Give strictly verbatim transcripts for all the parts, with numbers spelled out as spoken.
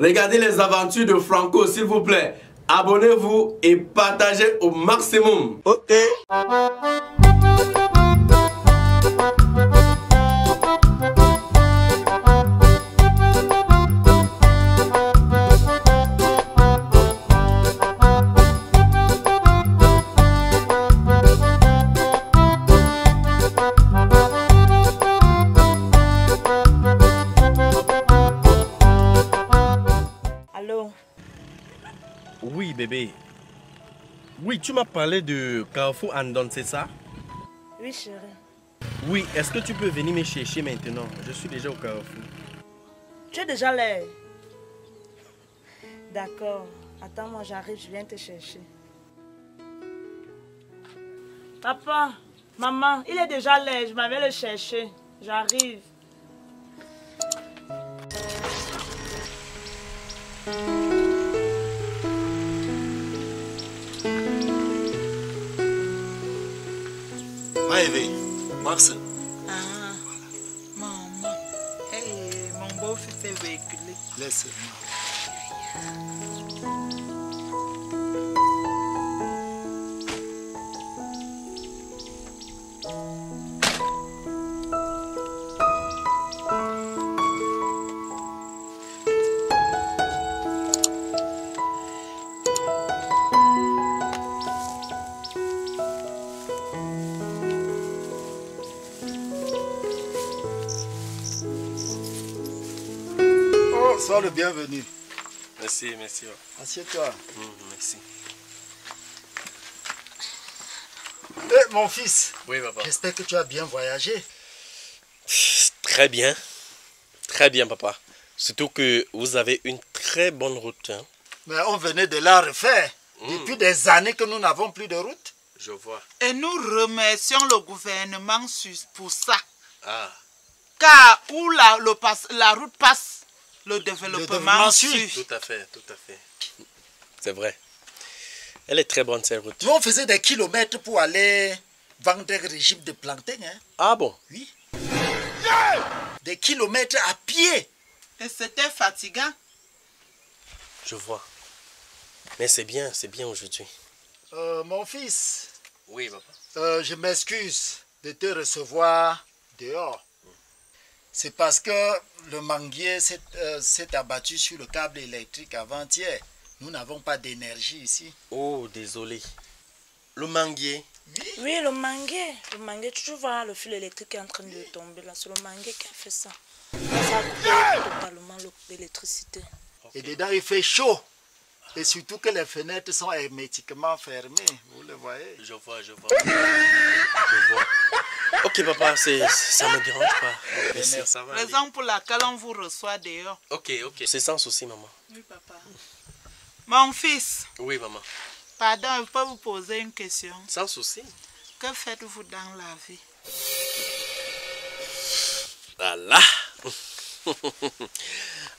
Regardez les aventures de Franco, s'il vous plaît. Abonnez-vous et partagez au maximum. Ok. Oui, bébé. Oui, tu m'as parlé de Carrefour Andon, c'est ça? Oui, chérie. Oui, est-ce que tu peux venir me chercher maintenant? Je suis déjà au Carrefour. Tu es déjà là? D'accord. Attends, moi j'arrive, je viens te chercher. Papa, maman, il est déjà là, je m'avais le chercher. J'arrive. Maëvé, Marcel. Ah, maman. Hey, mon beau-fils est véhiculé. Laissez-moi. Sois le bienvenu. Merci, merci. Assieds-toi. Mmh, merci. Eh, mon fils. Oui, papa. J'espère que tu as bien voyagé. Très bien. Très bien, papa. Surtout que vous avez une très bonne route. Hein. Mais on venait de la refaire. Mmh. Depuis des années que nous n'avons plus de route. Je vois. Et nous remercions le gouvernement pour ça. Ah. Car où la, le passe, la route passe, le développement, le développement suit. Tout à fait, tout à fait. C'est vrai. Elle est très bonne, cette route. Nous, on faisait des kilomètres pour aller vendre des régimes de plantain. Hein? Ah bon? Oui. Yeah! Des kilomètres à pied. Et c'était fatigant. Je vois. Mais c'est bien, c'est bien aujourd'hui. Euh, mon fils. Oui, papa. Euh, je m'excuse de te recevoir dehors. C'est parce que le manguier s'est euh, abattu sur le câble électrique avant-hier. Nous n'avons pas d'énergie ici. Oh, désolé. Le manguier? Oui, oui, le manguier. Le manguier, tu vois, le fil électrique est en train de tomber là. C'est le manguier qui a fait ça. Ça a coupé totalement l'électricité. Okay. Et dedans, il fait chaud. Et surtout que les fenêtres sont hermétiquement fermées. Vous le voyez? Je vois, je vois. Je vois. Ok, papa, ça ne me dérange pas. Okay, ça, ça va raison aller. Pour laquelle on vous reçoit dehors. Ok, ok. C'est sans souci, maman. Oui, papa. Mon fils. Oui, maman. Pardon, je peux vous poser une question? Sans souci. Que faites-vous dans la vie? Voilà.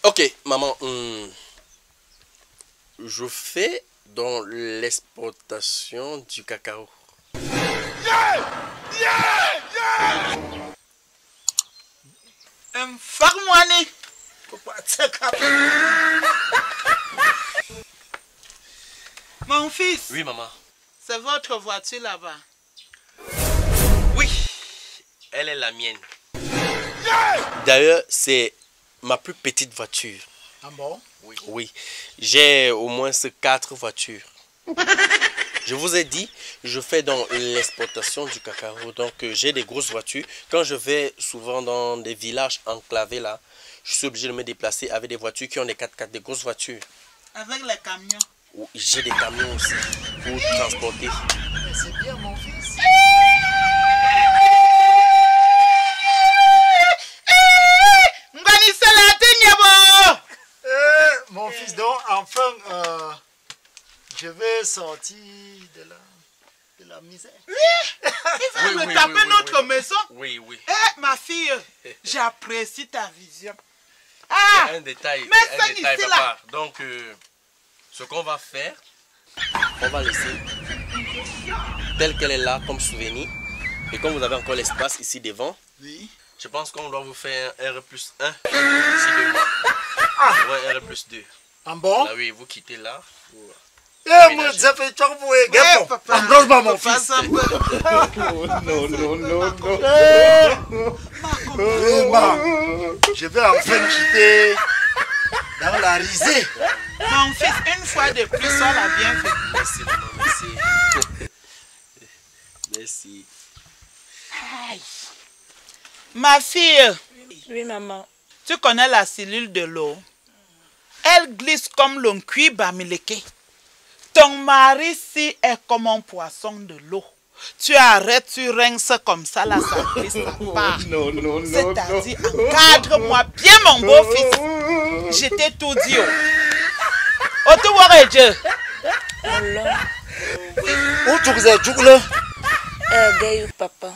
Ok, maman. Hum, je fais dans l'exportation du cacao. Yeah! Yeah! Mon fils. Oui, maman. C'est votre voiture là-bas? Oui, elle est la mienne. D'ailleurs, c'est ma plus petite voiture. Ah bon? Oui. Oui, j'ai au moins quatre voitures. Je vous ai dit, je fais dans l'exportation du cacao, donc j'ai des grosses voitures. Quand je vais souvent dans des villages enclavés là, je suis obligé de me déplacer avec des voitures qui ont des quatre-quatre, des grosses voitures. Avec les camions? J'ai des camions aussi pour transporter. Mais c'est bien, mon fils. Eh, mon fils, donc, enfin... Euh... Je veux sortir de la, de la misère. Oui, il veut oui, me oui, taper oui, notre oui, maison. Oui, oui. Eh, hey, ma fille, j'apprécie ta vision. Ah, un détail, mais un détail, ici, papa. Là. Donc, euh, ce qu'on va faire, on va laisser telle qu'elle est là comme souvenir. Et comme vous avez encore l'espace ici devant, oui. Je pense qu'on doit vous faire un R plus un. Ici de moi. Ah. Ouais, R plus deux. Ah bon? Là, oui, vous quittez là. Pour... Eh, moi, j'ai fait charboué. Gars, papa. Engage pas mon fils. Non, non, non, non. Vraiment, je vais enfin quitter dans la risée. Mon fils, une fois de plus, sois la bienvenue. Merci, merci. Merci. Aïe. Ma fille. Oui, maman. Tu connais la cellule de l'eau? Elle glisse comme l'oncuit bamileke. Ton mari, si, est comme un poisson de l'eau. Tu arrêtes, tu rinces comme ça, la santé, ça part. Non, non, non. C'est-à-dire, encadre-moi bien, mon beau-fils. Je t'ai tout dit. Oh, tu vois, Dieu. Où tu es, tu es là? Aidez-vous, papa.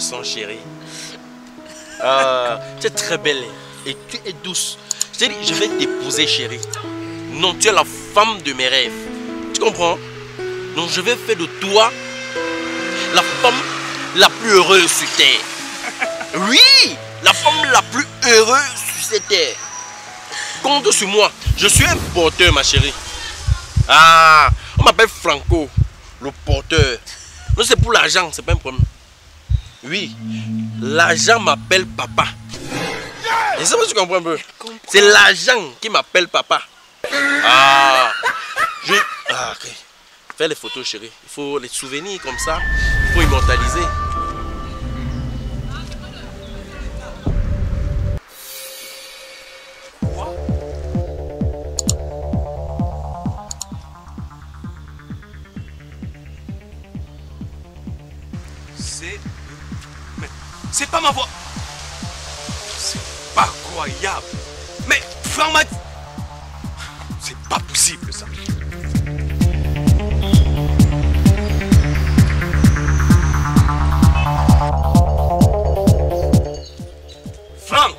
Son chéri, euh, tu es très belle et tu es douce. Je t'ai dit, je vais t'épouser, chérie. Non, tu es la femme de mes rêves. Tu comprends? Donc, je vais faire de toi la femme la plus heureuse sur terre. Oui, la femme la plus heureuse sur cette terre. Compte sur moi. Je suis un porteur, ma chérie. Ah, on m'appelle Franco, le porteur. Non, c'est pour l'argent, c'est pas un problème. Oui, l'agent m'appelle papa. Je sais pas si tu comprends un peu. C'est l'agent qui m'appelle papa. Ah, je... ah, ok. Fais les photos, chérie. Il faut les souvenirs comme ça. Il faut immortaliser. C'est pas ma voix. C'est pas croyable. Mais Franck m'a dit... C'est pas possible ça. Franck.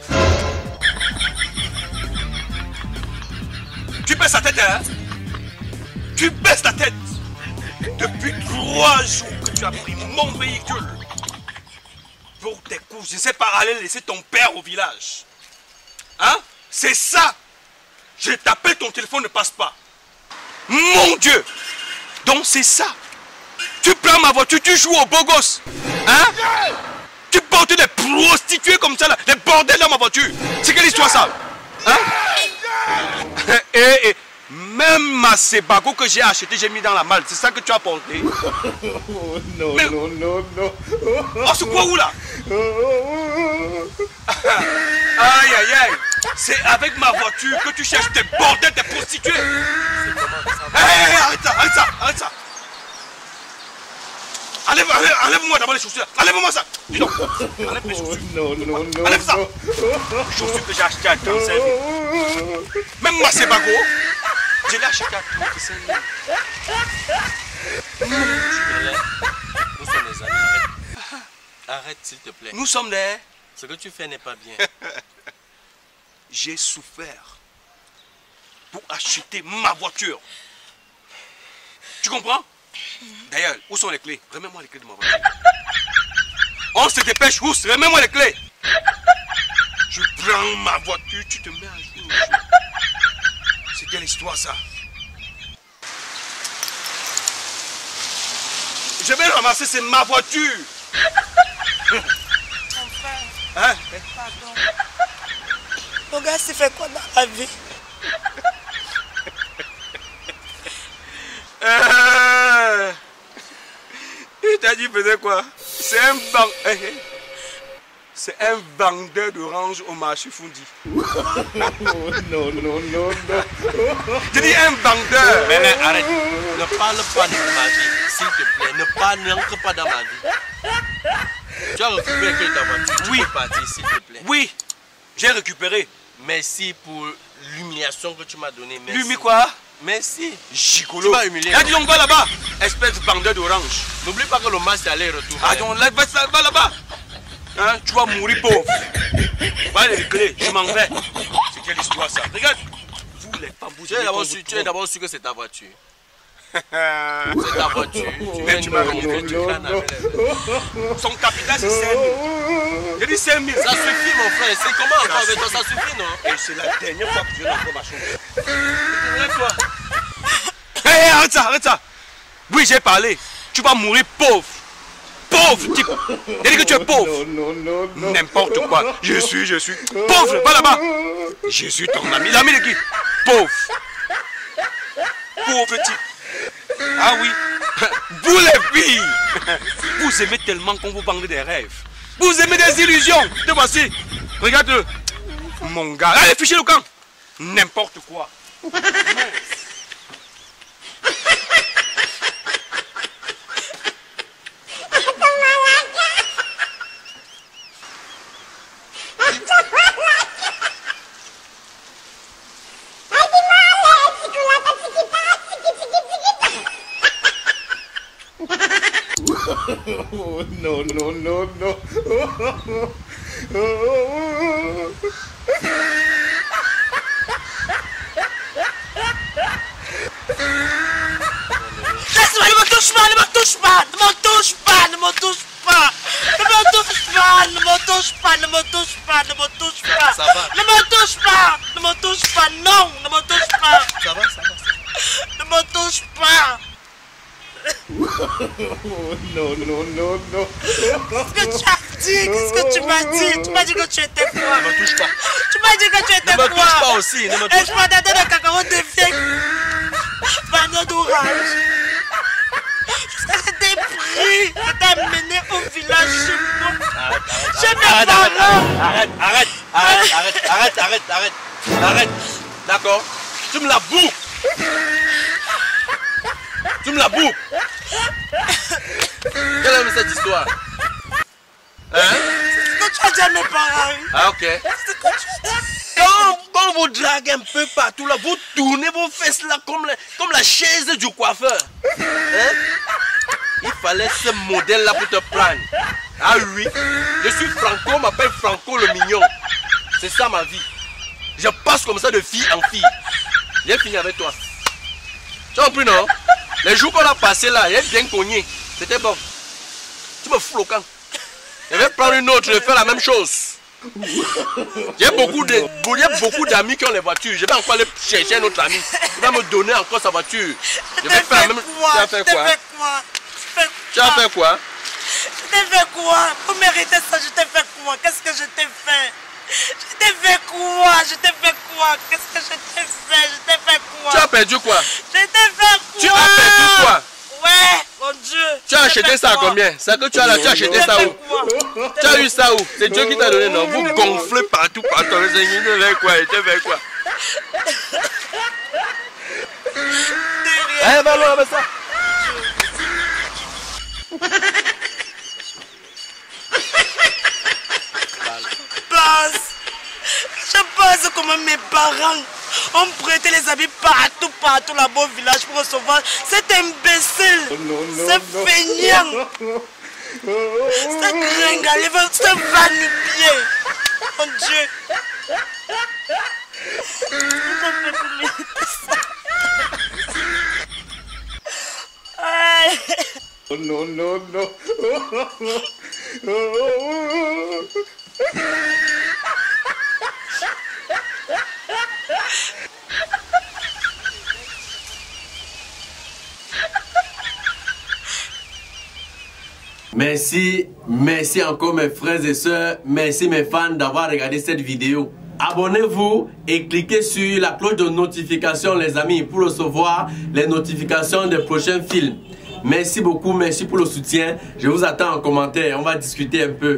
Tu baisses la tête, hein? Tu baisses la tête. Depuis trois jours que tu as pris mon véhicule. Pour tes coups, je sais pas aller laisser ton père au village. Hein? C'est ça! J'ai tapé, ton téléphone ne passe pas. Mon Dieu! Donc c'est ça! Tu prends ma voiture, tu joues au beau gosse. Hein? Yeah! Tu portes des prostituées comme ça, là, des bordels dans ma voiture. C'est quelle histoire ça? Hein? Yeah! Yeah! et, et même ma sébago que j'ai acheté, j'ai mis dans la malle. C'est ça que tu as porté? Oh, non, mais... non, non, non. Oh, c'est quoi où là? Aïe, aïe, aïe. C'est avec ma voiture que tu cherches tes bordels, tes prostituées. Hey, arrête ça, arrête ça, arrête ça. Enlève, enlève, enlève-moi d'abord les chaussures. Enlève-moi ça. Dis donc. Enlève mes chaussures. Non, non, non. Enlève ça. Les chaussures que j'ai achetées à trente-cinq mille. Même ma sébago, je l'ai acheté à trente-cinq mille. Je te lève. Nous sommes des amis. Arrête, arrête s'il te plaît. Nous sommes des... Ce que tu fais n'est pas bien. J'ai souffert pour acheter ma voiture. Tu comprends? D'ailleurs, où sont les clés? Remets-moi les clés de ma voiture. On se dépêche, Rousse, remets-moi les clés. Je prends ma voiture, tu te mets à jour. C'est quelle histoire ça? Je vais ramasser, c'est ma voiture. Mon frère. Hein? Pardon. Mon gars, tu fais quoi dans la vie? euh... Il t'a dit, faisait quoi? C'est un ban... C'est un vendeur d'oranges au marché Fundi. Non, non, non, non. Je dis un vendeur. Mais, mais arrête. Ne parle pas de magie. s'il te plaît, ne pas n'entre pas dans ma vie. Tu as récupéré quelle ta voiture? Oui, parti, s'il te plaît. Oui, j'ai récupéré. Merci pour l'humiliation que tu m'as donnée. L'humi quoi? Merci. Chicolo. Tu m'as humilié. Y'a du longo là-bas. Espèce bandeur d'orange. N'oublie pas que le masque est aller-retour. Ah donc là, va là-bas. Hein? Tu vas mourir pauvre. Va les clés, je m'en vais. C'est quelle histoire ça? Regarde. Vous les femmes, vous avez. Tu es d'abord sûr que c'est ta voiture. C'est ta voiture. Tu viens de me remonter, tu crânes avec elle. Son capital, c'est cinq mille. J'ai dit cinq mille. Ça suffit, mon frère. C'est comment encore avec toi? Ça suffit, non? Et c'est la dernière fois que je rentre dans ma chambre. Regarde toi. Hé, arrête ça, arrête ça. Oui, j'ai parlé. Tu vas mourir pauvre. Pauvre, type. J'ai dit que tu es pauvre. N'importe quoi. Je suis, je suis. Pauvre, va là-bas. Je suis ton ami. L'ami de qui? Pauvre. Pauvre type. Ah oui, vous les filles, vous aimez tellement qu'on vous parle des rêves. Vous aimez des illusions. Te voici, regarde mon gars. Allez, fichez le camp. N'importe quoi. Oh non, non, non, non. Oh, oh, oh, oh, oh. Non, non, non, non. Qu'est-ce que tu as dit? Qu'est-ce que tu m'as dit? Tu m'as dit que tu étais froid. Ne me touche pas. Tu m'as dit que tu étais froid. Ne me touche pas aussi. Ne me touche pas. Et je m'attendais de cacahuètes deviennent panneaux d'orage. J'étais pris. J'étais amené au village chez nous. J'ai mes parents. Arrête, arrête, arrête, arrête, arrête, arrête, arrête, arrête. D'accord? Tu me la bouffes. Tu me la bouffes. Quelle est cette histoire? Hein? C'est ce que tu as dit à mes parents. Ah, ok. C'est ce que tu as dit. Quand, quand vous draguez un peu partout, là, vous tournez vos fesses là comme, le, comme la chaise du coiffeur. Hein? Il fallait ce modèle là pour te prendre. Ah oui. Je suis Franco, on m'appelle Franco le mignon. C'est ça ma vie. Je passe comme ça de fille en fille. J'ai fini avec toi. Tu as compris, non? Les jours qu'on a passé là, il est bien cogné. C'était bon. Tu me fous le camp. Je vais prendre une autre, je vais faire la même chose. J'ai beaucoup de, beaucoup d'amis qui ont les voitures. Je vais encore aller chercher un autre ami. Il va me donner encore sa voiture. Je vais faire la même. Tu as fait quoi? Tu as fait quoi? Je t'ai fait quoi? Pour mériter ça, je t'ai fait quoi? Qu'est-ce que je t'ai fait? Je t'ai fait quoi? Je t'ai fait quoi? Qu'est-ce que je t'ai fait? Je t'ai fait quoi? Tu as perdu quoi? Je t'ai fait quoi? Tu as perdu quoi? Ouais, mon Dieu. Tu as acheté ça à combien? Ça que tu as là, tu as acheté ça où? Tu as eu ça où? C'est Dieu qui t'a donné, non? Vous gonflez partout, partout. Je te fais quoi? Je te fais quoi? Allez, va loin avec ça. Je pense comment mes parents ont prêté les habits partout, partout là-bas au village pour recevoir cet imbécile, oh non, non, ce non, feignant, non, non, non, ce gringalet, ce vanille-pied. Mon Dieu. Oh non, non, non. Merci, merci encore mes frères et sœurs, merci mes fans d'avoir regardé cette vidéo. Abonnez-vous et cliquez sur la cloche de notification les amis pour recevoir les notifications des prochains films. Merci beaucoup, merci pour le soutien. Je vous attends en commentaire, on va discuter un peu.